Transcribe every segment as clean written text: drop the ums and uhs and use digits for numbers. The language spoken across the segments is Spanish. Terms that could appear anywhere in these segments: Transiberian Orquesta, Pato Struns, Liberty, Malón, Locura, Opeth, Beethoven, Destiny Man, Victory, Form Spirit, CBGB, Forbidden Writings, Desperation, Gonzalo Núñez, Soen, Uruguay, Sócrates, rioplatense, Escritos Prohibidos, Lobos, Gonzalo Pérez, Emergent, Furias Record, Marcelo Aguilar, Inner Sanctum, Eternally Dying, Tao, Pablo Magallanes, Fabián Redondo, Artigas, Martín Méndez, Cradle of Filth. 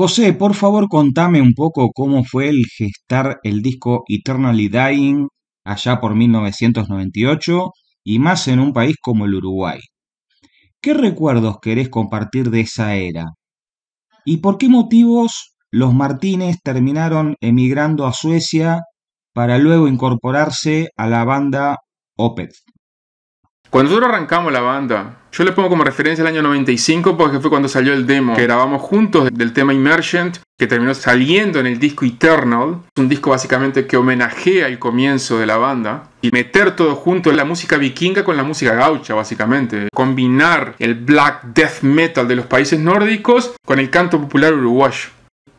José, por favor, contame un poco cómo fue el gestar el disco Eternally Dying allá por 1998 y más en un país como el Uruguay. ¿Qué recuerdos querés compartir de esa era? ¿Y por qué motivos los Martínez terminaron emigrando a Suecia para luego incorporarse a la banda Opeth? Cuando nosotros arrancamos la banda, yo le pongo como referencia el año 95 porque fue cuando salió el demo que grabamos juntos del tema Emergent, que terminó saliendo en el disco Eternal, un disco básicamente que homenajea el comienzo de la banda, y meter todo junto la música vikinga con la música gaucha básicamente, combinar el black death metal de los países nórdicos con el canto popular uruguayo.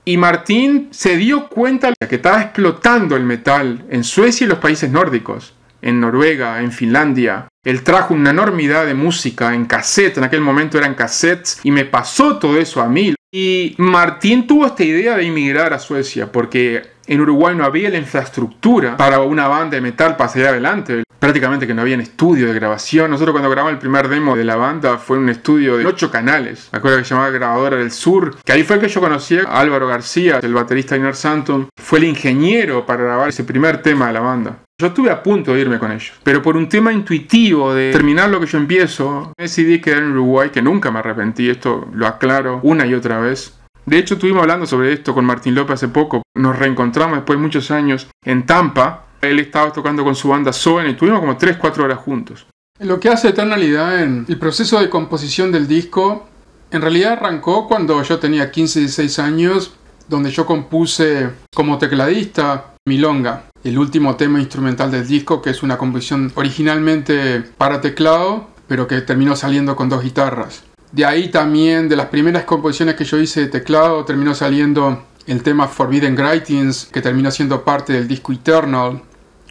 Y Martín se dio cuenta que estaba explotando el metal en Suecia y los países nórdicos, en Noruega, en Finlandia. Él trajo una enormidad de música en cassette, en aquel momento eran cassettes, y me pasó todo eso a mí. Y Martín tuvo esta idea de emigrar a Suecia, porque en Uruguay no había la infraestructura para una banda de metal para salir adelante. Prácticamente que no había un estudio de grabación. Nosotros cuando grabamos el primer demo de la banda fue un estudio de 8 canales. Me acuerdo que se llamaba Grabadora del Sur, que ahí fue el que yo conocí a Álvaro García, el baterista de Inner Sanctum. Fue el ingeniero para grabar ese primer tema de la banda. Yo estuve a punto de irme con ellos, pero por un tema intuitivo de terminar lo que yo empiezo, decidí quedar en Uruguay, que nunca me arrepentí, esto lo aclaro una y otra vez. De hecho, estuvimos hablando sobre esto con Martín López hace poco. Nos reencontramos después de muchos años en Tampa. Él estaba tocando con su banda Soen y estuvimos como 3-4 horas juntos. Lo que hace Eternalidad en el proceso de composición del disco, en realidad arrancó cuando yo tenía 15-16 años, donde yo compuse como tecladista Milonga, el último tema instrumental del disco, que es una composición originalmente para teclado, pero que terminó saliendo con 2 guitarras. De ahí también, de las primeras composiciones que yo hice de teclado, terminó saliendo el tema Forbidden Writings, que terminó siendo parte del disco Eternal,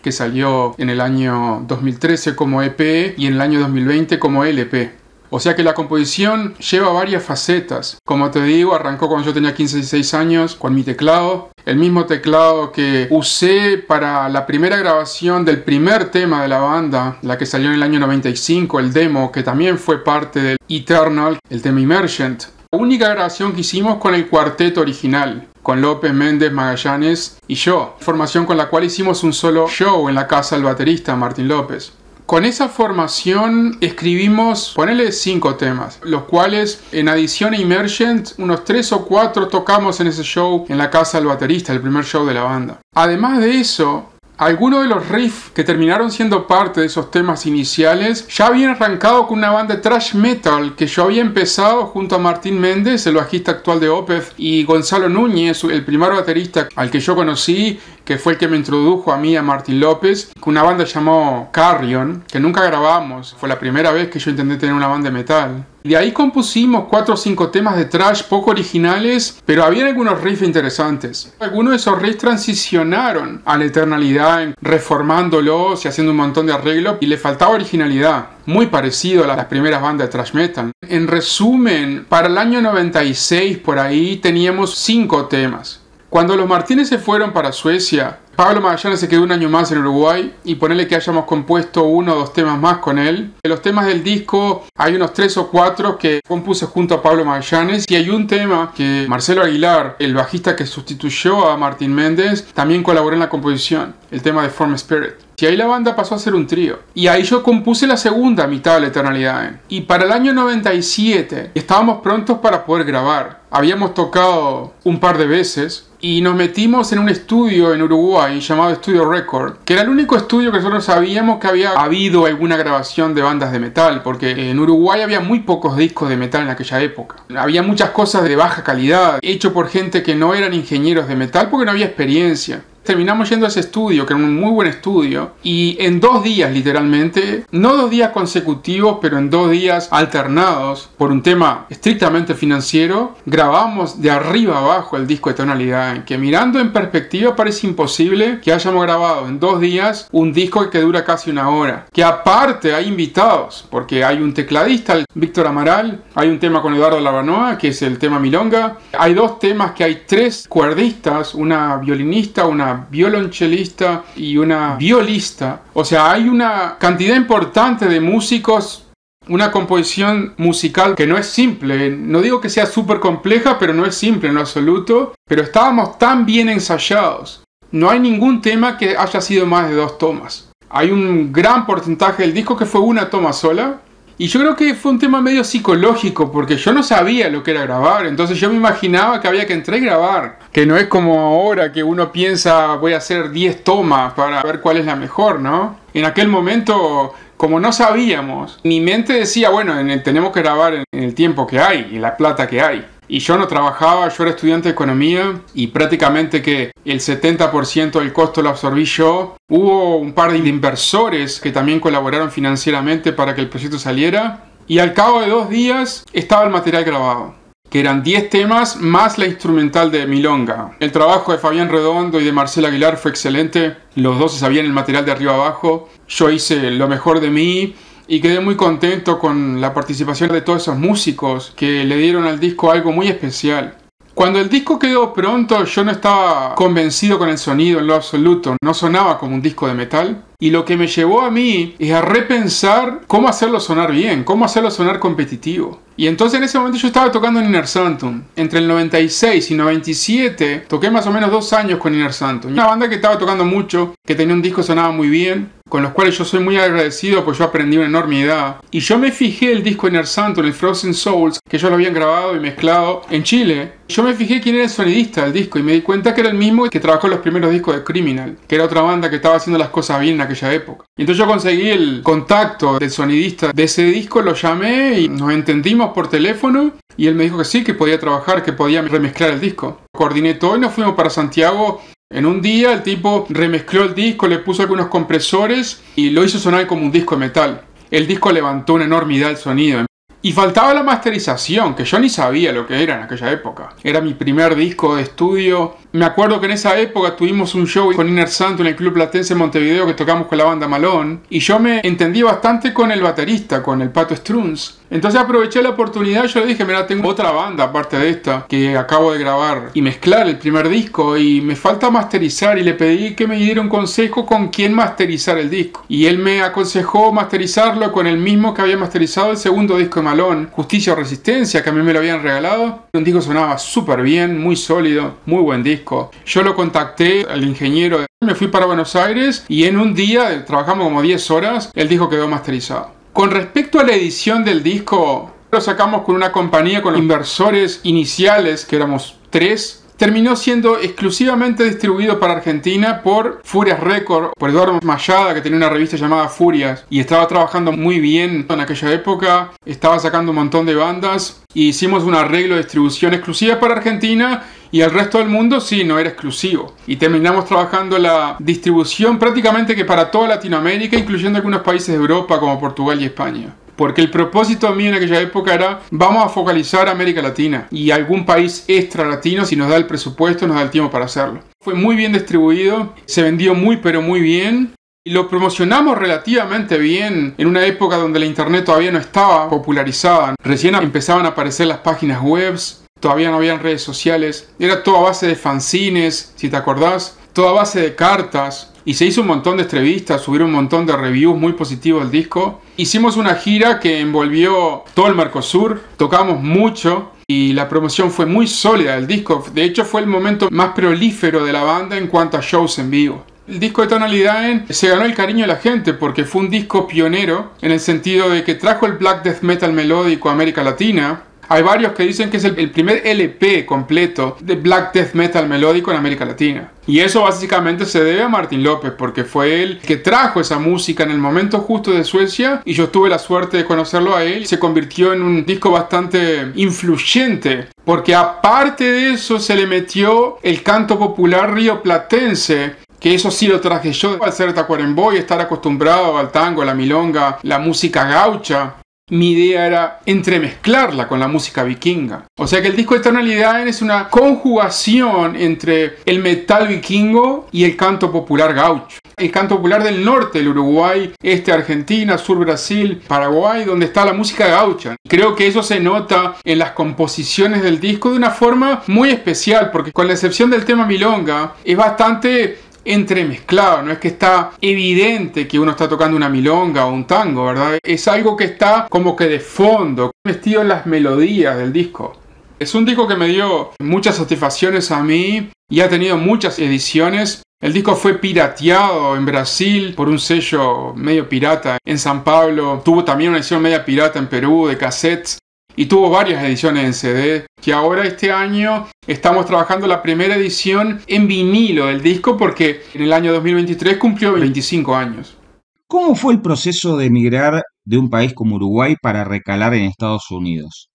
que salió en el año 2013 como EP y en el año 2020 como LP. O sea que la composición lleva varias facetas. Como te digo, arrancó cuando yo tenía 15-16 años con mi teclado. El mismo teclado que usé para la primera grabación del primer tema de la banda, la que salió en el año 95, el demo, que también fue parte del Eternal, el tema Emergent. La única grabación que hicimos con el cuarteto original, con López, Méndez, Magallanes y yo. Formación con la cual hicimos un solo show en la casa del baterista Martín López. Con esa formación escribimos, ponele 5 temas, los cuales en adición a Emergent, unos 3 o 4 tocamos en ese show en la casa del baterista, el primer show de la banda. Además de eso, algunos de los riffs que terminaron siendo parte de esos temas iniciales ya habían arrancado con una banda de thrash metal que yo había empezado junto a Martín Méndez, el bajista actual de Opeth, y Gonzalo Núñez, el primer baterista al que yo conocí, que fue el que me introdujo a mí, a Martín López, con una banda llamada Carrion, que nunca grabamos. Fue la primera vez que yo intenté tener una banda de metal. Y de ahí compusimos 4 o 5 temas de thrash poco originales, pero había algunos riffs interesantes. Algunos de esos riffs transicionaron a la Eternalidad, reformándolos y haciendo un montón de arreglos, y le faltaba originalidad. Muy parecido a las primeras bandas de thrash metal. En resumen, para el año 96 por ahí teníamos 5 temas. Cuando los Martínez se fueron para Suecia, Pablo Magallanes se quedó un año más en Uruguay y ponele que hayamos compuesto 1 o 2 temas más con él. De los temas del disco hay unos 3 o 4 que compuse junto a Pablo Magallanes y hay un tema que Marcelo Aguilar, el bajista que sustituyó a Martín Méndez, también colaboró en la composición, el tema de Form Spirit. Y ahí la banda pasó a ser un trío. Y ahí yo compuse la segunda mitad de la Eternalidad. Y para el año 97 estábamos prontos para poder grabar. Habíamos tocado un par de veces y nos metimos en un estudio en Uruguay llamado Estudio Record, que era el único estudio que nosotros sabíamos que había habido alguna grabación de bandas de metal, porque en Uruguay había muy pocos discos de metal en aquella época. Había muchas cosas de baja calidad, hecho por gente que no eran ingenieros de metal porque no había experiencia. Terminamos yendo a ese estudio, que era un muy buen estudio, y en 2 días literalmente, no 2 días consecutivos, pero en 2 días alternados, por un tema estrictamente financiero, grabamos de arriba a abajo el disco Eternalidad, que mirando en perspectiva parece imposible que hayamos grabado en 2 días un disco que dura casi 1 hora, que aparte hay invitados, porque hay un tecladista, el Víctor Amaral, hay un tema con Eduardo Labanoa, que es el tema Milonga, hay 2 temas que hay 3 cuerdistas, una violinista, una violonchelista y una violista. O sea, hay una cantidad importante de músicos. una composición musical que no es simple. No digo que sea súper compleja, pero no es simple en lo absoluto. Pero estábamos tan bien ensayados. No hay ningún tema que haya sido más de dos tomas. Hay un gran porcentaje del disco que fue una toma sola. Y yo creo que fue un tema medio psicológico, porque yo no sabía lo que era grabar. Entonces yo me imaginaba que había que entrar y grabar. Que no es como ahora que uno piensa, voy a hacer 10 tomas para ver cuál es la mejor, ¿no? En aquel momento, como no sabíamos, mi mente decía, bueno, tenemos que grabar en el tiempo que hay y la plata que hay. Y yo no trabajaba, yo era estudiante de economía y prácticamente que el 70% del costo lo absorbí yo. Hubo un par de inversores que también colaboraron financieramente para que el proyecto saliera. Y al cabo de 2 días estaba el material grabado, que eran 10 temas más la instrumental de Milonga. El trabajo de Fabián Redondo y de Marcelo Aguilar fue excelente. Los dos se sabían el material de arriba abajo. Yo hice lo mejor de mí. Y quedé muy contento con la participación de todos esos músicos que le dieron al disco algo muy especial. Cuando el disco quedó pronto, yo no estaba convencido con el sonido en lo absoluto. No sonaba como un disco de metal. Y lo que me llevó a mí es a repensar cómo hacerlo sonar bien, cómo hacerlo sonar competitivo. Y entonces en ese momento yo estaba tocando en Inner Sanctum. Entre el 96 y 97 toqué más o menos 2 años con Inner Sanctum. Una banda que estaba tocando mucho, que tenía un disco que sonaba muy bien, con los cuales yo soy muy agradecido porque yo aprendí una enormidad. Y yo me fijé el disco Inner Sanctum, el Frozen Souls, que ellos lo habían grabado y mezclado en Chile. Yo me fijé quién era el sonidista del disco y me di cuenta que era el mismo que trabajó los primeros discos de Criminal, que era otra banda que estaba haciendo las cosas bien en aquella época. Y entonces yo conseguí el contacto del sonidista de ese disco, lo llamé y nos entendimos por teléfono y él me dijo que sí, que podía trabajar, que podía remezclar el disco. Coordiné todo y nos fuimos para Santiago. En un día el tipo remezcló el disco, le puso algunos compresores y lo hizo sonar como un disco de metal. El disco levantó una enormidad el sonido. Y faltaba la masterización, que yo ni sabía lo que era en aquella época. Era mi primer disco de estudio. Me acuerdo que en esa época tuvimos un show con Inner Sanctum en el Club Platense en Montevideo que tocamos con la banda Malón. Y yo me entendí bastante con el baterista, con el Pato Struns. Entonces aproveché la oportunidad, yo le dije, mira, tengo otra banda aparte de esta que acabo de grabar y mezclar el primer disco y me falta masterizar. Y le pedí que me diera un consejo con quién masterizar el disco. Y él me aconsejó masterizarlo con el mismo que había masterizado el segundo disco de Malón, Justicia o Resistencia, que a mí me lo habían regalado. Un disco sonaba súper bien, muy sólido, muy buen disco. Yo lo contacté al ingeniero, me fui para Buenos Aires y en un día, trabajamos como 10 horas, el disco quedó masterizado. Con respecto a la edición del disco, lo sacamos con una compañía, con los inversores iniciales, que éramos 3. Terminó siendo exclusivamente distribuido para Argentina por Furias Record, por Eduardo Mayada, que tenía una revista llamada Furias y estaba trabajando muy bien en aquella época, estaba sacando un montón de bandas y hicimos un arreglo de distribución exclusiva para Argentina y el resto del mundo sí, no era exclusivo. Y terminamos trabajando la distribución prácticamente que para toda Latinoamérica, incluyendo algunos países de Europa como Portugal y España. Porque el propósito mío en aquella época era, vamos a focalizar América Latina y algún país extra latino, si nos da el presupuesto, nos da el tiempo para hacerlo. Fue muy bien distribuido, se vendió muy pero muy bien y lo promocionamos relativamente bien en una época donde la internet todavía no estaba popularizada. Recién empezaban a aparecer las páginas web, todavía no habían redes sociales, era todo a base de fanzines, si te acordás, todo a base de cartas. Y se hizo un montón de entrevistas, subieron un montón de reviews muy positivos del disco. Hicimos una gira que envolvió todo el Mercosur, tocamos mucho y la promoción fue muy sólida del disco. De hecho fue el momento más prolífero de la banda en cuanto a shows en vivo. El disco Eternally Dying se ganó el cariño de la gente porque fue un disco pionero en el sentido de que trajo el black death metal melódico a América Latina. Hay varios que dicen que es el primer LP completo de black death metal melódico en América Latina. Y eso básicamente se debe a Martín López, porque fue él que trajo esa música en el momento justo de Suecia y yo tuve la suerte de conocerlo a él. Se convirtió en un disco bastante influyente, porque aparte de eso se le metió el canto popular rioplatense. Que eso sí lo traje yo al ser Tacuarembó y estar acostumbrado al tango, a la milonga, la música gaucha. Mi idea era entremezclarla con la música vikinga. O sea que el disco Eternally Dying es una conjugación entre el metal vikingo y el canto popular gaucho. El canto popular del norte, el Uruguay, este Argentina, sur Brasil, Paraguay, donde está la música gaucha. Creo que eso se nota en las composiciones del disco de una forma muy especial, porque con la excepción del tema Milonga, es bastante entremezclado, no es que está evidente que uno está tocando una milonga o un tango, ¿verdad? Es algo que está como que de fondo, vestido en las melodías del disco. Es un disco que me dio muchas satisfacciones a mí y ha tenido muchas ediciones. El disco fue pirateado en Brasil por un sello medio pirata en San Pablo. Tuvo también una edición media pirata en Perú de cassettes. Y tuvo varias ediciones en CD, que ahora este año estamos trabajando la primera edición en vinilo del disco porque en el año 2023 cumplió 25 años. ¿Cómo fue el proceso de emigrar de un país como Uruguay para recalar en Estados Unidos?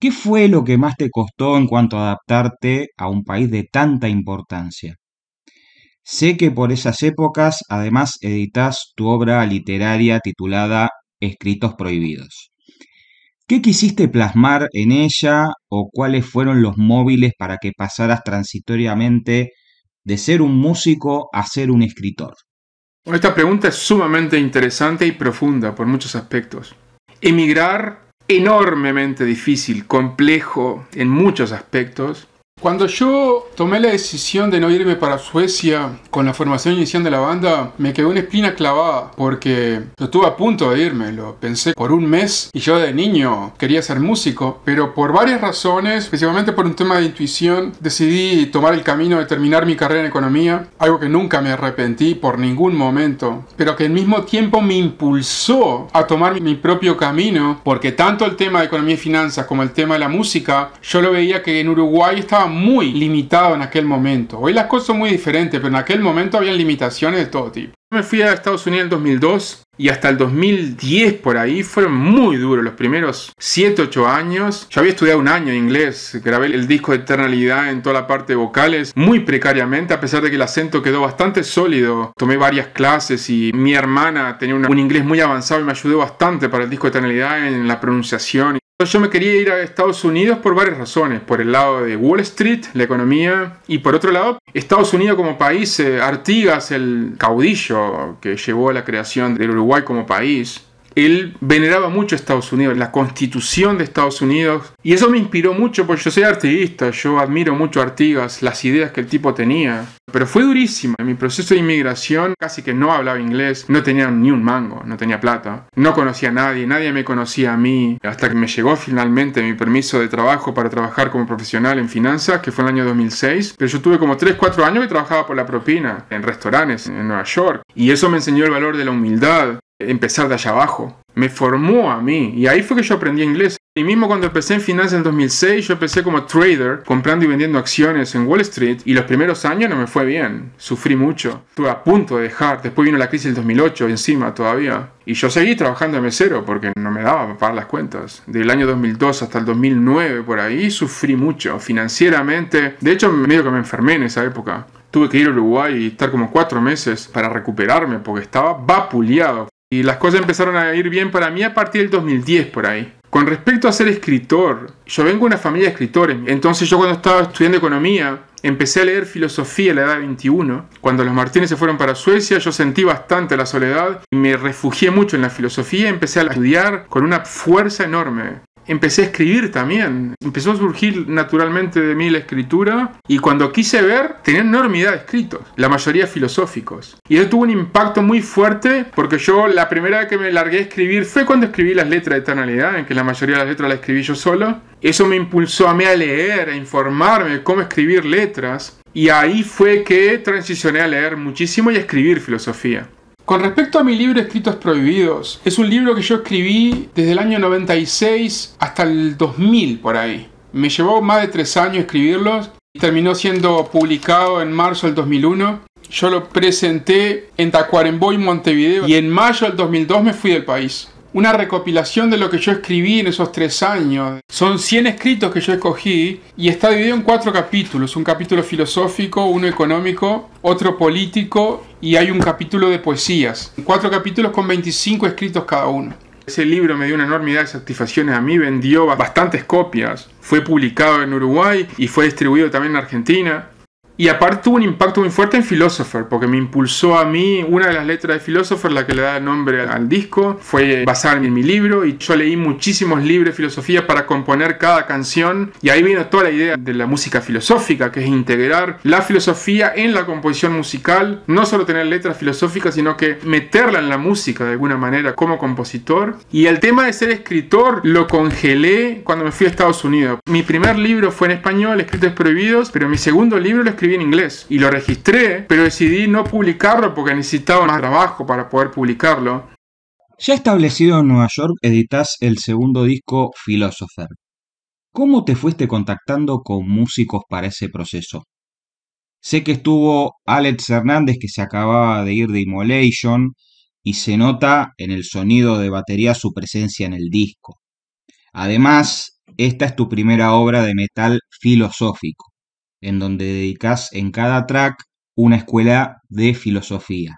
¿Qué fue lo que más te costó en cuanto a adaptarte a un país de tanta importancia? Sé que por esas épocas además editás tu obra literaria titulada Escritos Prohibidos. ¿Qué quisiste plasmar en ella o cuáles fueron los móviles para que pasaras transitoriamente de ser un músico a ser un escritor? Bueno, esta pregunta es sumamente interesante y profunda por muchos aspectos. Emigrar, enormemente difícil, complejo en muchos aspectos. Cuando yo tomé la decisión de no irme para Suecia con la formación inicial de la banda, me quedó una espina clavada porque yo estuve a punto de irme, lo pensé por un mes y yo de niño quería ser músico, pero por varias razones, principalmente por un tema de intuición, decidí tomar el camino de terminar mi carrera en economía, algo que nunca me arrepentí por ningún momento, pero que al mismo tiempo me impulsó a tomar mi propio camino porque tanto el tema de economía y finanzas como el tema de la música, yo lo veía que en Uruguay estaba muy limitado en aquel momento. Hoy las cosas son muy diferentes, pero en aquel momento había limitaciones de todo tipo. Me fui a Estados Unidos en 2002 y hasta el 2010 por ahí fueron muy duros los primeros 7-8 años. Yo había estudiado un año inglés, grabé el disco de Eternally Dying en toda la parte de vocales, muy precariamente, a pesar de que el acento quedó bastante sólido. Tomé varias clases y mi hermana tenía un inglés muy avanzado y me ayudó bastante para el disco de Eternally Dying en la pronunciación. Yo me quería ir a Estados Unidos por varias razones, por el lado de Wall Street, la economía, y por otro lado, Estados Unidos como país, Artigas, el caudillo que llevó a la creación del Uruguay como país, él veneraba mucho a Estados Unidos, la constitución de Estados Unidos, y eso me inspiró mucho porque yo soy artiguista, yo admiro mucho a Artigas, las ideas que el tipo tenía, pero fue durísimo. En mi proceso de inmigración casi que no hablaba inglés, no tenía ni un mango, no tenía plata, no conocía a nadie, nadie me conocía a mí, hasta que me llegó finalmente mi permiso de trabajo para trabajar como profesional en finanzas, que fue en el año 2006, pero yo tuve como 3-4 años que trabajaba por la propina, en restaurantes, en Nueva York, y eso me enseñó el valor de la humildad, empezar de allá abajo, me formó a mí y ahí fue que yo aprendí inglés. Y mismo cuando empecé en finanzas en 2006, yo empecé como trader, comprando y vendiendo acciones en Wall Street y los primeros años no me fue bien, sufrí mucho, estuve a punto de dejar, después vino la crisis del 2008 encima todavía y yo seguí trabajando de mesero porque no me daba para pagar las cuentas. Del año 2002 hasta el 2009 por ahí sufrí mucho financieramente, de hecho medio que me enfermé en esa época, tuve que ir a Uruguay y estar como 4 meses para recuperarme porque estaba vapuleado. Y las cosas empezaron a ir bien para mí a partir del 2010 por ahí. Con respecto a ser escritor, yo vengo de una familia de escritores. Entonces yo cuando estaba estudiando economía, empecé a leer filosofía a la edad de 21. Cuando los Martínez se fueron para Suecia, yo sentí bastante la soledad y me refugié mucho en la filosofía. Empecé a estudiar con una fuerza enorme. Empecé a escribir también. Empezó a surgir naturalmente de mí la escritura y cuando quise ver, tenía enormidad de escritos, la mayoría filosóficos. Y eso tuvo un impacto muy fuerte porque yo la primera vez que me largué a escribir fue cuando escribí las letras de Eternalidad, en que la mayoría de las letras las escribí yo solo. Eso me impulsó a mí a leer, a informarme cómo escribir letras y ahí fue que transicioné a leer muchísimo y a escribir filosofía. Con respecto a mi libro Escritos Prohibidos, es un libro que yo escribí desde el año 96 hasta el 2000 por ahí. Me llevó más de 3 años escribirlos y terminó siendo publicado en marzo del 2001. Yo lo presenté en Tacuarembó y Montevideo y en mayo del 2002 me fui del país. Una recopilación de lo que yo escribí en esos 3 años. Son 100 escritos que yo escogí y está dividido en 4 capítulos. Un capítulo filosófico, uno económico, otro político y hay un capítulo de poesías. 4 capítulos con 25 escritos cada uno. Ese libro me dio una enormidad de satisfacciones a mí, vendió bastantes copias. Fue publicado en Uruguay y fue distribuido también en Argentina. Y aparte tuvo un impacto muy fuerte en Philosopher, porque me impulsó a mí. Una de las letras de Philosopher, la que le da nombre al disco, fue basada en mi libro, y yo leí muchísimos libros de filosofía para componer cada canción, y ahí vino toda la idea de la música filosófica, que es integrar la filosofía en la composición musical, no solo tener letras filosóficas, sino que meterla en la música de alguna manera como compositor. Y el tema de ser escritor lo congelé cuando me fui a Estados Unidos. Mi primer libro fue en español, Escritos Prohibidos, pero mi segundo libro lo escribí en inglés y lo registré, pero decidí no publicarlo porque necesitaba más trabajo para poder publicarlo. Ya establecido en Nueva York, editas el segundo disco, Philosopher. ¿Cómo te fuiste contactando con músicos para ese proceso? Sé que estuvo Alex Hernández, que se acababa de ir de Immolation, y se nota en el sonido de batería su presencia en el disco. Además, esta es tu primera obra de metal filosófico, en donde dedicas en cada track una escuela de filosofía.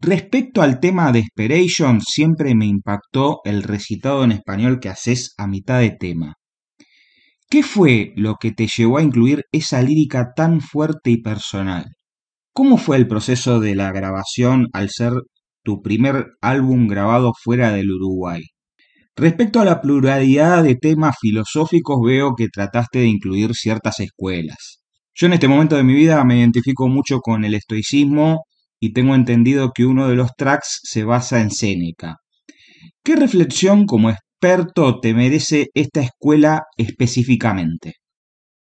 Respecto al tema de Desperation, siempre me impactó el recitado en español que haces a mitad de tema. ¿Qué fue lo que te llevó a incluir esa lírica tan fuerte y personal? ¿Cómo fue el proceso de la grabación al ser tu primer álbum grabado fuera del Uruguay? Respecto a la pluralidad de temas filosóficos, veo que trataste de incluir ciertas escuelas. Yo en este momento de mi vida me identifico mucho con el estoicismo y tengo entendido que uno de los tracks se basa en Séneca. ¿Qué reflexión como experto te merece esta escuela específicamente?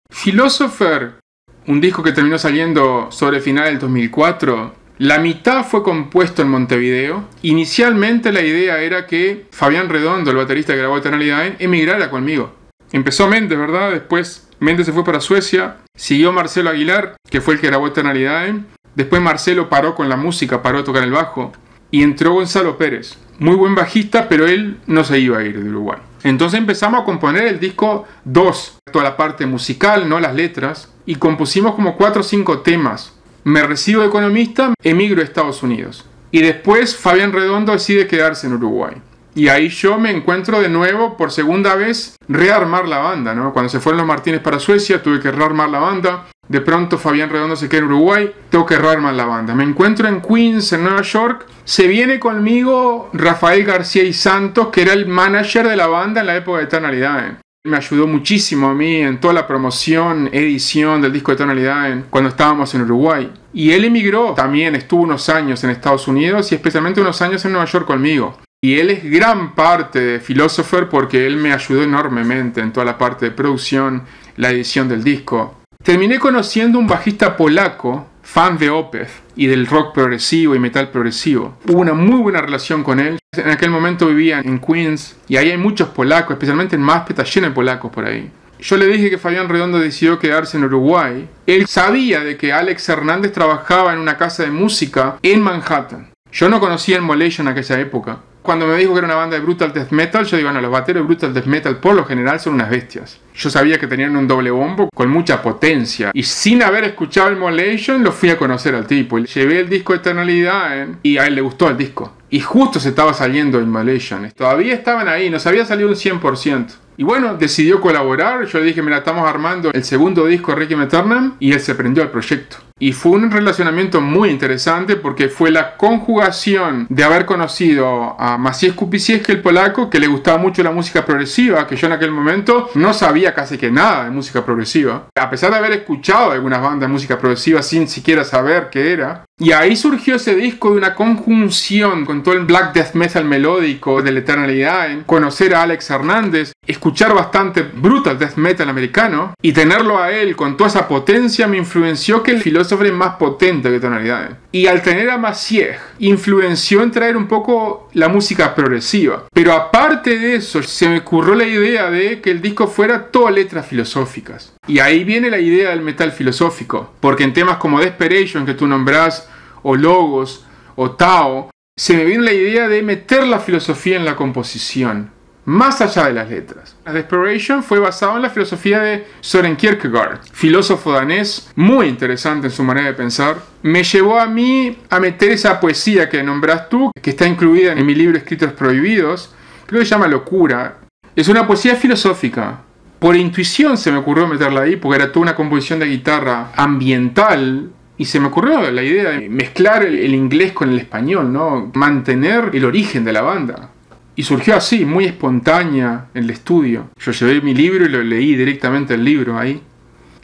Philosopher, un disco que terminó saliendo sobre el final del 2004, la mitad fue compuesto en Montevideo. Inicialmente la idea era que Fabián Redondo, el baterista que grabó Eternally Dying, emigrara conmigo. Empezó Méndez, ¿verdad? Después Méndez se fue para Suecia. Siguió Marcelo Aguilar, que fue el que grabó Eternally Dying. Después Marcelo paró con la música, paró a tocar el bajo. Y entró Gonzalo Pérez, muy buen bajista, pero él no se iba a ir de Uruguay. Entonces empezamos a componer el disco 2, toda la parte musical, no las letras. Y compusimos como 4 o 5 temas. Me recibo de economista, emigro a Estados Unidos. Y después Fabián Redondo decide quedarse en Uruguay. Y ahí yo me encuentro de nuevo, por segunda vez, rearmar la banda, ¿no? Cuando se fueron los Martínez para Suecia, tuve que rearmar la banda. De pronto Fabián Redondo se queda en Uruguay, tengo que rearmar la banda. Me encuentro en Queens, en Nueva York. Se viene conmigo Rafael García y Santos, que era el manager de la banda en la época de Eternally Dying. Me ayudó muchísimo a mí en toda la promoción, edición del disco de Eternally Dying cuando estábamos en Uruguay. Y él emigró, también estuvo unos años en Estados Unidos y especialmente unos años en Nueva York conmigo. Y él es gran parte de Philosopher porque él me ayudó enormemente en toda la parte de producción, la edición del disco. Terminé conociendo un bajista polaco, fan de Opeth y del rock progresivo y metal progresivo. Hubo una muy buena relación con él. En aquel momento vivía en Queens y ahí hay muchos polacos, especialmente en Maspe, está lleno de polacos por ahí. Yo le dije que Fabián Redondo decidió quedarse en Uruguay. Él sabía de que Alex Hernández trabajaba en una casa de música en Manhattan. Yo no conocía Immolation en aquella época. Cuando me dijo que era una banda de brutal death metal, yo digo, no, los bateros de brutal death metal por lo general son unas bestias. Yo sabía que tenían un doble bombo con mucha potencia. Y sin haber escuchado Immolation, lo fui a conocer al tipo. Llevé el disco de Eternally Dying y a él le gustó el disco. Y justo se estaba saliendo Immolation. Todavía estaban ahí, nos había salido un 100%. Y bueno, decidió colaborar. Yo le dije, mira, estamos armando el segundo disco de Requiem Eternam. Y él se prendió al proyecto. Y fue un relacionamiento muy interesante porque fue la conjugación de haber conocido a Maciej Kupicieski, el polaco, que le gustaba mucho la música progresiva, que yo en aquel momento no sabía casi que nada de música progresiva, a pesar de haber escuchado algunas bandas de música progresiva sin siquiera saber qué era. Y ahí surgió ese disco de una conjunción con todo el black death metal melódico de la eternidad, en conocer a Alex Hernández, escuchar bastante brutal death metal americano y tenerlo a él con toda esa potencia me influenció que el Philosopher es más potente que Tonalidad. Y al tener a Maciej, influenció en traer un poco la música progresiva. Pero aparte de eso, se me ocurrió la idea de que el disco fuera todo letras filosóficas. Y ahí viene la idea del metal filosófico, porque en temas como Desperation, que tú nombrás, o Logos, o Tao, se me vino la idea de meter la filosofía en la composición, más allá de las letras. La Desperation fue basada en la filosofía de Søren Kierkegaard, filósofo danés, muy interesante en su manera de pensar. Me llevó a mí a meter esa poesía que nombras tú, que está incluida en mi libro Escritos Prohibidos, creo que se llama Locura. Es una poesía filosófica, por intuición se me ocurrió meterla ahí, porque era toda una composición de guitarra ambiental. Y se me ocurrió la idea de mezclar el inglés con el español, ¿no? Mantener el origen de la banda. Y surgió así, muy espontánea, en el estudio. Yo llevé mi libro y lo leí directamente el libro ahí.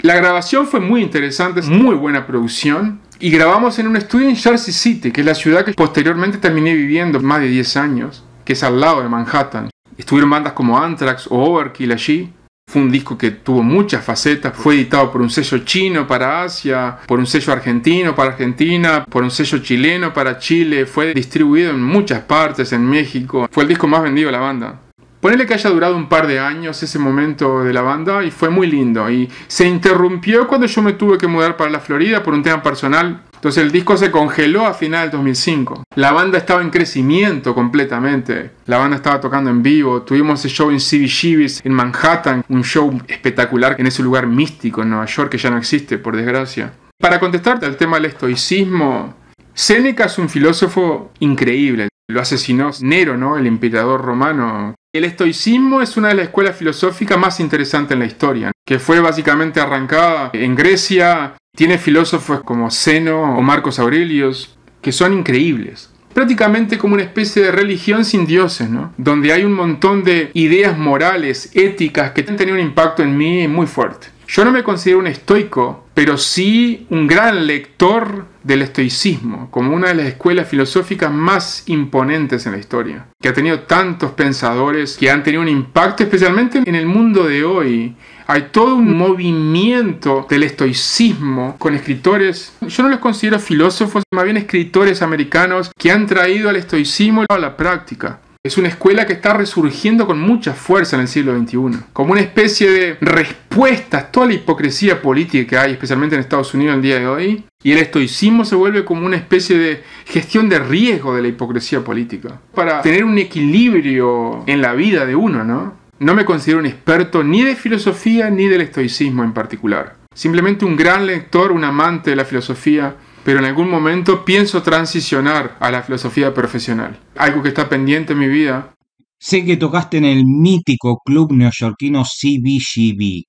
La grabación fue muy interesante, muy buena producción. Y grabamos en un estudio en Jersey City, que es la ciudad que posteriormente terminé viviendo más de 10 años, que es al lado de Manhattan. Estuvieron bandas como Anthrax o Overkill allí. Fue un disco que tuvo muchas facetas. Fue editado por un sello chino para Asia, por un sello argentino para Argentina, por un sello chileno para Chile. Fue distribuido en muchas partes, en México. Fue el disco más vendido de la banda. Ponele que haya durado un par de años ese momento de la banda, y fue muy lindo. Y se interrumpió cuando yo me tuve que mudar para la Florida por un tema personal. Entonces el disco se congeló a final del 2005. La banda estaba en crecimiento completamente. La banda estaba tocando en vivo. Tuvimos el show en CBGB en Manhattan. Un show espectacular en ese lugar místico en Nueva York que ya no existe, por desgracia. Para contestarte al tema del estoicismo, Séneca es un filósofo increíble. Lo asesinó Nero, ¿no? El emperador romano. El estoicismo es una de las escuelas filosóficas más interesantes en la historia, que fue básicamente arrancada en Grecia. Tiene filósofos como Zeno o Marcos Aurelius, que son increíbles. Prácticamente como una especie de religión sin dioses, ¿no? Donde hay un montón de ideas morales, éticas, que han tenido un impacto en mí muy fuerte. Yo no me considero un estoico, pero sí un gran lector del estoicismo, como una de las escuelas filosóficas más imponentes en la historia, que ha tenido tantos pensadores que han tenido un impacto, especialmente en el mundo de hoy. Hay todo un movimiento del estoicismo con escritores, yo no los considero filósofos, más bien escritores americanos que han traído al estoicismo a la práctica. Es una escuela que está resurgiendo con mucha fuerza en el siglo XXI, como una especie de respuesta a toda la hipocresía política que hay, especialmente en Estados Unidos el día de hoy, y el estoicismo se vuelve como una especie de gestión de riesgo de la hipocresía política, para tener un equilibrio en la vida de uno, ¿no? No me considero un experto ni de filosofía ni del estoicismo en particular, simplemente un gran lector, un amante de la filosofía. Pero en algún momento pienso transicionar a la filosofía profesional. Algo que está pendiente en mi vida. Sé que tocaste en el mítico club neoyorquino CBGB.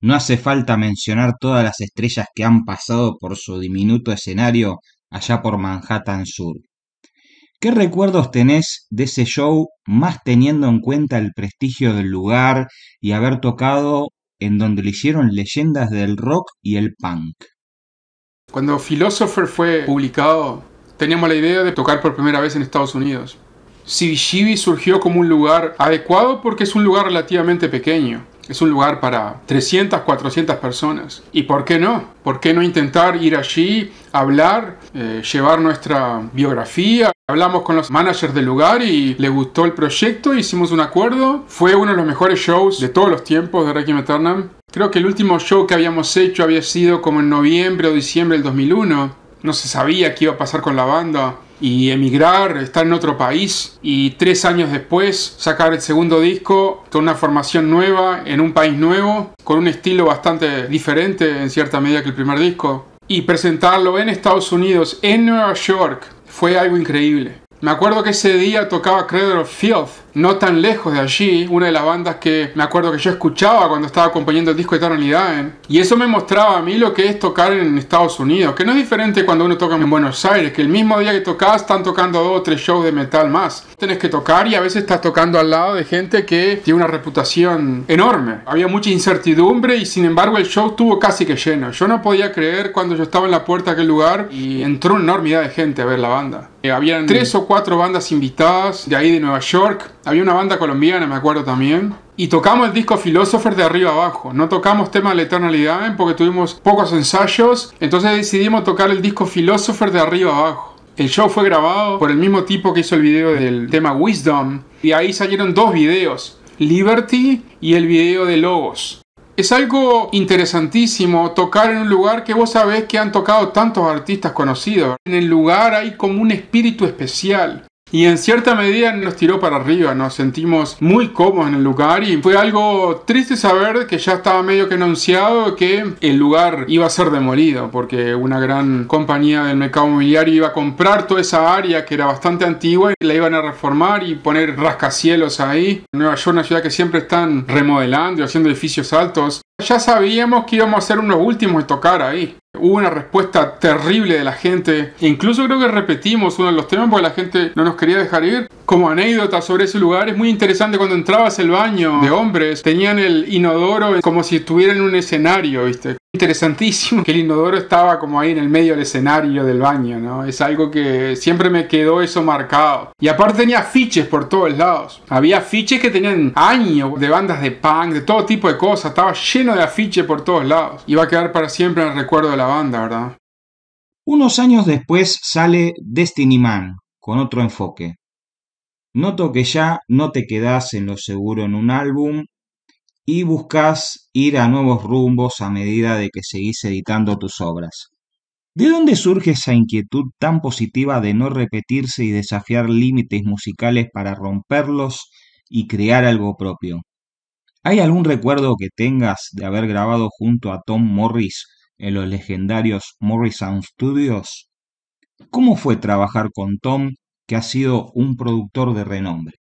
No hace falta mencionar todas las estrellas que han pasado por su diminuto escenario allá por Manhattan Sur. ¿Qué recuerdos tenés de ese show, más teniendo en cuenta el prestigio del lugar y haber tocado en donde le hicieron leyendas del rock y el punk? Cuando Philosopher fue publicado, teníamos la idea de tocar por primera vez en Estados Unidos. CBGB surgió como un lugar adecuado porque es un lugar relativamente pequeño. Es un lugar para 300, 400 personas. ¿Y por qué no? ¿Por qué no intentar ir allí, hablar, llevar nuestra biografía? Hablamos con los managers del lugar y le gustó el proyecto, hicimos un acuerdo. Fue uno de los mejores shows de todos los tiempos de Requiem Eternam. Creo que el último show que habíamos hecho había sido como en noviembre o diciembre del 2001. No se sabía qué iba a pasar con la banda. Y emigrar, estar en otro país. Y 3 años después, sacar el segundo disco con una formación nueva, en un país nuevo, con un estilo bastante diferente en cierta medida que el primer disco. Y presentarlo en Estados Unidos, en Nueva York. Fue algo increíble. Me acuerdo que ese día tocaba Cradle of Filth, no tan lejos de allí, una de las bandas que me acuerdo que yo escuchaba cuando estaba acompañando el disco Eternally Dying. Y eso me mostraba a mí lo que es tocar en Estados Unidos, que no es diferente cuando uno toca en Buenos Aires, que el mismo día que tocas están tocando 2 o 3 shows de metal más. Tenés que tocar y a veces estás tocando al lado de gente que tiene una reputación enorme. Había mucha incertidumbre y sin embargo el show estuvo casi que lleno. Yo no podía creer cuando yo estaba en la puerta de aquel lugar y entró una enormidad de gente a ver la banda. Habían 3 o 4 bandas invitadas de ahí de Nueva York. Había una banda colombiana, me acuerdo también. Y tocamos el disco Philosopher de arriba abajo. No tocamos temas de la eternalidad porque tuvimos pocos ensayos. Entonces decidimos tocar el disco Philosopher de arriba abajo. El show fue grabado por el mismo tipo que hizo el video del tema Wisdom. Y ahí salieron 2 videos. Liberty y el video de Lobos. Es algo interesantísimo tocar en un lugar que vos sabés que han tocado tantos artistas conocidos. En el lugar hay como un espíritu especial. Y en cierta medida nos tiró para arriba, nos sentimos muy cómodos en el lugar y fue algo triste saber que ya estaba medio que anunciado que el lugar iba a ser demolido porque una gran compañía del mercado inmobiliario iba a comprar toda esa área que era bastante antigua y la iban a reformar y poner rascacielos ahí. Nueva York, una ciudad que siempre están remodelando y haciendo edificios altos. Ya sabíamos que íbamos a ser unos últimos en tocar ahí. Hubo una respuesta terrible de la gente. Incluso creo que repetimos uno de los temas porque la gente no nos quería dejar ir. Como anécdota sobre ese lugar, es muy interesante cuando entrabas al baño de hombres. Tenían el inodoro como si estuvieran en un escenario, ¿viste? Interesantísimo que el inodoro estaba como ahí en el medio del escenario del baño, ¿no? Es algo que siempre me quedó eso marcado. Y aparte tenía afiches por todos lados. Había afiches que tenían años de bandas de punk, de todo tipo de cosas. Estaba lleno de afiches por todos lados. Iba a quedar para siempre en el recuerdo de la banda, ¿verdad? Unos años después sale Destiny Man, con otro enfoque. Noto que ya no te quedás en lo seguro en un álbum y buscas ir a nuevos rumbos a medida de que seguís editando tus obras. ¿De dónde surge esa inquietud tan positiva de no repetirse y desafiar límites musicales para romperlos y crear algo propio? ¿Hay algún recuerdo que tengas de haber grabado junto a Tom Morris en los legendarios Morris Sound Studios? ¿Cómo fue trabajar con Tom, que ha sido un productor de renombre?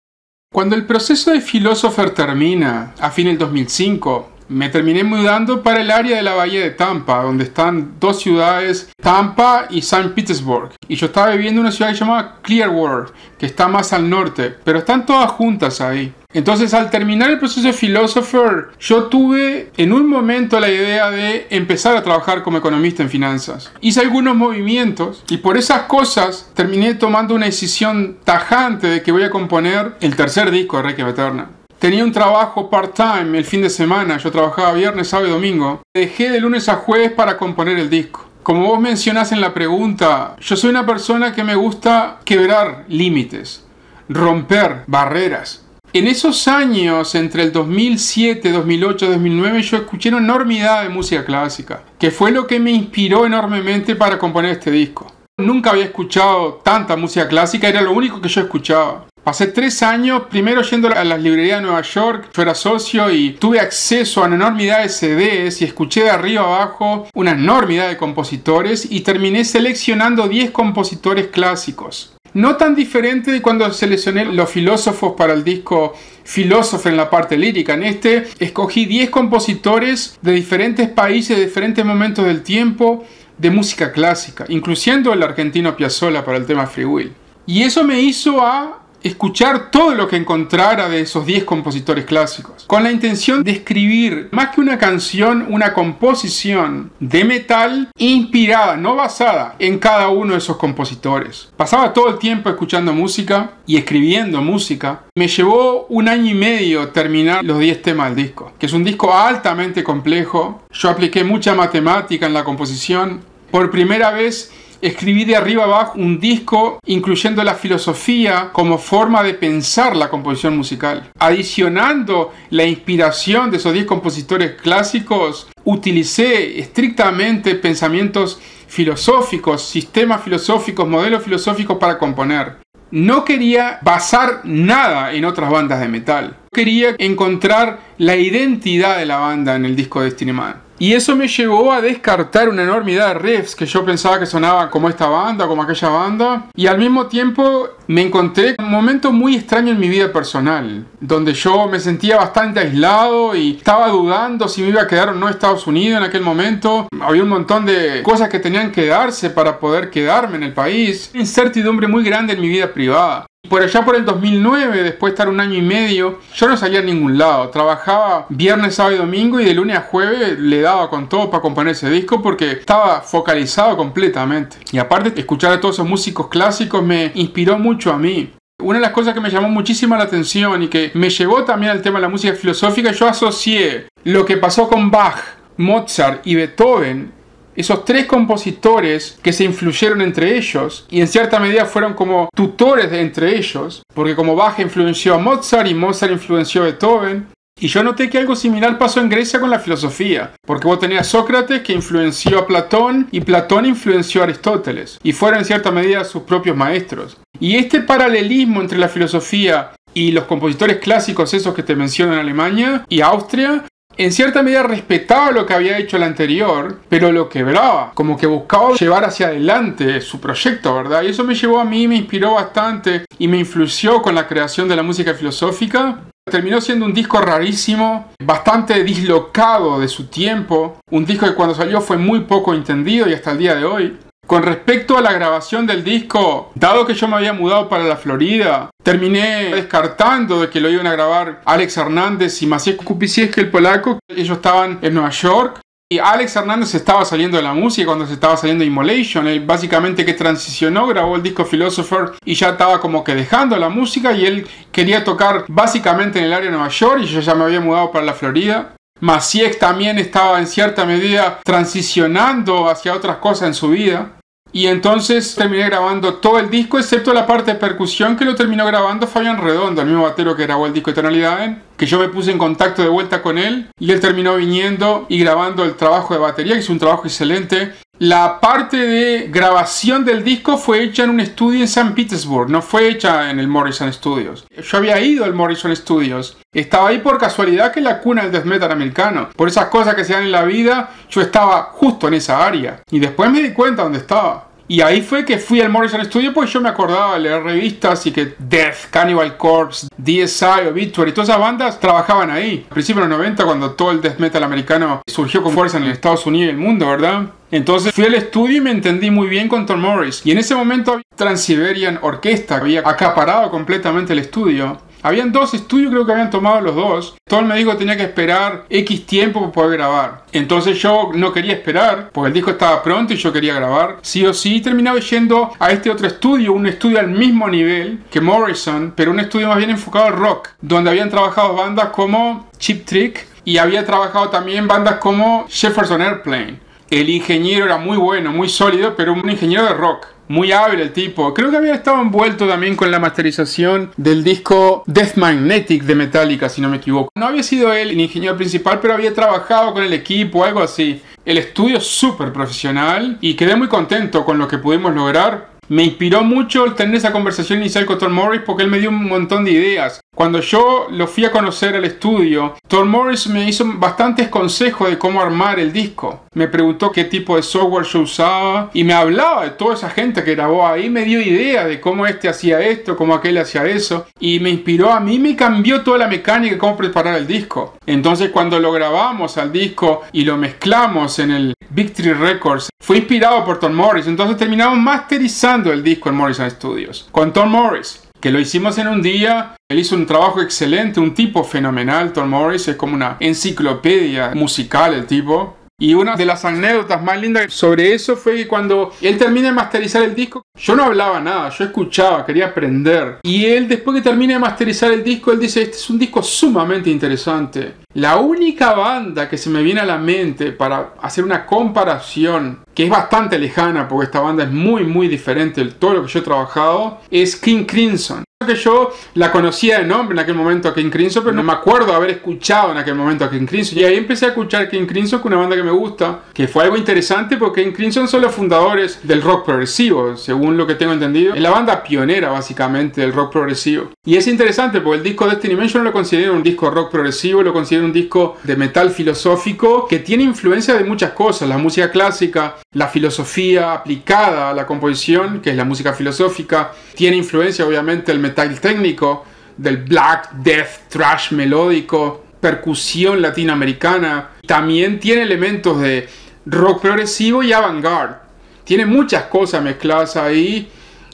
Cuando el proceso de Philosopher termina, a fin del 2005, me terminé mudando para el área de la bahía de Tampa, donde están dos ciudades, Tampa y San Petersburg. Y yo estaba viviendo en una ciudad llamada Clearwater, que está más al norte, pero están todas juntas ahí. Entonces, al terminar el proceso de Philosopher, yo tuve en un momento la idea de empezar a trabajar como economista en finanzas. Hice algunos movimientos y por esas cosas terminé tomando una decisión tajante de que voy a componer el tercer disco de Requiem Eterna. Tenía un trabajo part-time el fin de semana, yo trabajaba viernes, sábado y domingo. Dejé de lunes a jueves para componer el disco. Como vos mencionás en la pregunta, yo soy una persona que me gusta quebrar límites, romper barreras. En esos años, entre el 2007, 2008, 2009, yo escuché una enormidad de música clásica, que fue lo que me inspiró enormemente para componer este disco. Nunca había escuchado tanta música clásica, era lo único que yo escuchaba. Pasé 3 años, primero yendo a las librerías de Nueva York, yo era socio y tuve acceso a una enormidad de CDs y escuché de arriba abajo una enormidad de compositores y terminé seleccionando 10 compositores clásicos. No tan diferente de cuando seleccioné los filósofos para el disco Philosopher en la parte lírica. En este escogí 10 compositores de diferentes países, de diferentes momentos del tiempo, de música clásica, incluyendo el argentino Piazzolla para el tema Free Will. Y eso me hizo a escuchar todo lo que encontrara de esos 10 compositores clásicos, con la intención de escribir, más que una canción, una composición de metal inspirada, no basada, en cada uno de esos compositores. Pasaba todo el tiempo escuchando música y escribiendo música. Me llevó 1 año y medio terminar los 10 temas del disco, que es un disco altamente complejo. Yo apliqué mucha matemática en la composición. Por primera vez escribí de arriba abajo un disco incluyendo la filosofía como forma de pensar la composición musical, adicionando la inspiración de esos 10 compositores clásicos. Utilicé estrictamente pensamientos filosóficos, sistemas filosóficos, modelos filosóficos para componer. No quería basar nada en otras bandas de metal. Quería encontrar la identidad de la banda en el disco de Destiny Man. Y eso me llevó a descartar una enormidad de riffs que yo pensaba que sonaban como esta banda, como aquella banda. Y al mismo tiempo me encontré un momento muy extraño en mi vida personal, donde yo me sentía bastante aislado y estaba dudando si me iba a quedar o no Estados Unidos en aquel momento. Había un montón de cosas que tenían que darse para poder quedarme en el país. Una incertidumbre muy grande en mi vida privada. Por allá por el 2009, después de estar 1 año y medio, yo no salía a ningún lado. Trabajaba viernes, sábado y domingo y de lunes a jueves le daba con todo para componer ese disco porque estaba focalizado completamente. Y aparte, escuchar a todos esos músicos clásicos me inspiró mucho a mí. Una de las cosas que me llamó muchísimo la atención y que me llevó también al tema de la música filosófica, yo asocié lo que pasó con Bach, Mozart y Beethoven. Esos 3 compositores que se influyeron entre ellos y en cierta medida fueron como tutores entre ellos, porque como Bach influenció a Mozart y Mozart influenció a Beethoven. Y yo noté que algo similar pasó en Grecia con la filosofía, porque vos tenías a Sócrates que influenció a Platón y Platón influenció a Aristóteles, y fueron en cierta medida sus propios maestros. Y este paralelismo entre la filosofía y los compositores clásicos, esos que te menciono en Alemania y Austria, en cierta medida respetaba lo que había hecho el anterior, pero lo quebraba, como que buscaba llevar hacia adelante su proyecto, ¿verdad? Y eso me llevó a mí, me inspiró bastante y me influenció con la creación de la música filosófica. Terminó siendo un disco rarísimo, bastante dislocado de su tiempo, un disco que cuando salió fue muy poco entendido y hasta el día de hoy. Con respecto a la grabación del disco, dado que yo me había mudado para la Florida, terminé descartando de que lo iban a grabar Alex Hernández y Maciej Kupicieski, el polaco. Ellos estaban en Nueva York y Alex Hernández estaba saliendo de la música cuando se estaba saliendo Immolation. Él básicamente que transicionó, grabó el disco Philosopher y ya estaba como que dejando la música, y él quería tocar básicamente en el área de Nueva York y yo ya me había mudado para la Florida. Maciej también estaba en cierta medida transicionando hacia otras cosas en su vida. Y entonces terminé grabando todo el disco, excepto la parte de percusión, que lo terminó grabando Fabián Redondo, el mismo batero que grabó el disco Eternally Dying, que yo me puse en contacto de vuelta con él, y él terminó viniendo y grabando el trabajo de batería, que hizo un trabajo excelente. La parte de grabación del disco fue hecha en un estudio en San Petersburg, no fue hecha en el Morris Sound Studios. Yo había ido al Morris Sound Studios, estaba ahí por casualidad, que es la cuna del death metal americano. Por esas cosas que se dan en la vida, yo estaba justo en esa área. Y después me di cuenta dónde estaba. Y ahí fue que fui al Morris Sound Studios, porque yo me acordaba de leer revistas y que Death, Cannibal Corpse, DSI, Victory, todas esas bandas trabajaban ahí. A principios de los 90, cuando todo el death metal americano surgió con fuerza en Estados Unidos y el mundo, ¿verdad? Entonces fui al estudio y me entendí muy bien con Tom Morris. Y en ese momento Transiberian Orquesta había acaparado completamente el estudio. Habían dos estudios, creo que habían tomado los dos. Tom me dijo que tenía que esperar X tiempo para poder grabar. Entonces yo no quería esperar, porque el disco estaba pronto y yo quería grabar sí o sí. Terminaba yendo a este otro estudio, un estudio al mismo nivel que Morrison, pero un estudio más bien enfocado al rock, donde habían trabajado bandas como Cheap Trick y había trabajado también bandas como Jefferson Airplane. El ingeniero era muy bueno, muy sólido, pero un ingeniero de rock. Muy hábil el tipo. Creo que había estado envuelto también con la masterización del disco Death Magnetic de Metallica, si no me equivoco. No había sido él el ingeniero principal, pero había trabajado con el equipo o algo así. El estudio es súper profesional y quedé muy contento con lo que pudimos lograr. Me inspiró mucho el tener esa conversación inicial con Tom Morris, porque él me dio un montón de ideas. Cuando yo lo fui a conocer al estudio, Tom Morris me hizo bastantes consejos de cómo armar el disco. Me preguntó qué tipo de software yo usaba y me hablaba de toda esa gente que grabó ahí. Me dio ideas de cómo este hacía esto, cómo aquel hacía eso. Y me inspiró a mí, me cambió toda la mecánica de cómo preparar el disco. Entonces cuando lo grabamos al disco y lo mezclamos en el Victory Records, fue inspirado por Tom Morris. Entonces terminamos masterizando el disco en Morris Sound Studios con Tom Morris, que lo hicimos en un día. Él hizo un trabajo excelente, un tipo fenomenal. Tom Morris es como una enciclopedia musical el tipo. Y una de las anécdotas más lindas sobre eso fue que cuando él termina de masterizar el disco, yo no hablaba nada, yo escuchaba, quería aprender. Y él, después que termina de masterizar el disco, él dice: este es un disco sumamente interesante. La única banda que se me viene a la mente para hacer una comparación, que es bastante lejana, porque esta banda es muy muy diferente de todo lo que yo he trabajado, es King Crimson. Que yo la conocía de nombre en aquel momento a King Crimson, pero no me acuerdo haber escuchado en aquel momento a King Crimson. Y ahí empecé a escuchar King Crimson, que es una banda que me gusta, que fue algo interesante porque King Crimson son los fundadores del rock progresivo, según lo que tengo entendido. Es la banda pionera básicamente del rock progresivo. Y es interesante porque el disco Destiny Man yo no lo considero un disco rock progresivo, lo considero un disco de metal filosófico que tiene influencia de muchas cosas: la música clásica, la filosofía aplicada a la composición, que es la música filosófica. Tiene influencia obviamente del metal técnico, del black death thrash melódico, percusión latinoamericana. También tiene elementos de rock progresivo y avant-garde. Tiene muchas cosas mezcladas ahí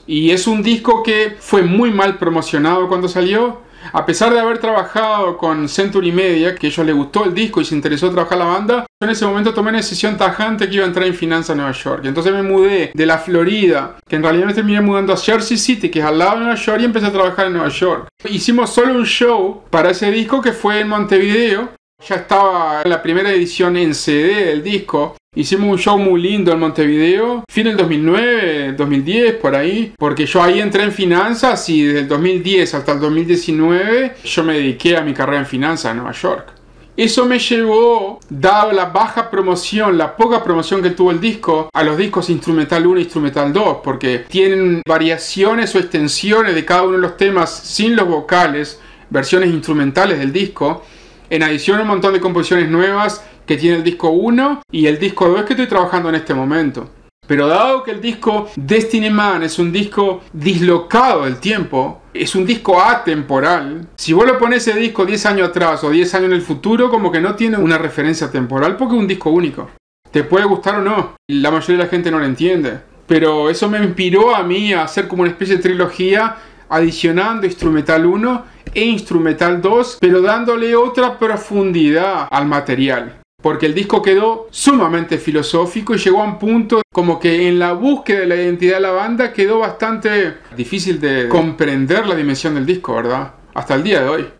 y es un disco que fue muy mal promocionado cuando salió. A pesar de haber trabajado con Century Media, que a ellos les gustó el disco y se interesó trabajar la banda, yo en ese momento tomé una decisión tajante que iba a entrar en finanzas a Nueva York. Entonces me mudé de la Florida, que en realidad me terminé mudando a Jersey City, que es al lado de Nueva York, y empecé a trabajar en Nueva York. Hicimos solo un show para ese disco que fue en Montevideo. Ya estaba la primera edición en CD del disco. Hicimos un show muy lindo en Montevideo, fin del 2009, 2010, por ahí. Porque yo ahí entré en finanzas y desde el 2010 hasta el 2019 yo me dediqué a mi carrera en finanzas en Nueva York. Eso me llevó, dado la baja promoción, la poca promoción que tuvo el disco, a los discos Instrumental 1 e Instrumental 2, porque tienen variaciones o extensiones de cada uno de los temas sin los vocales, versiones instrumentales del disco, en adición a un montón de composiciones nuevas que tiene el disco 1 y el disco 2 que estoy trabajando en este momento. Pero dado que el disco Destiny Man es un disco dislocado del tiempo, es un disco atemporal, si vos lo pones ese disco 10 años atrás o 10 años en el futuro, como que no tiene una referencia temporal porque es un disco único. Te puede gustar o no, la mayoría de la gente no lo entiende. Pero eso me inspiró a mí a hacer como una especie de trilogía adicionando Instrumental 1 e Instrumental 2, pero dándole otra profundidad al material. Porque el disco quedó sumamente filosófico y llegó a un punto como que en la búsqueda de la identidad de la banda quedó bastante difícil de comprender la dimensión del disco, ¿verdad? Hasta el día de hoy.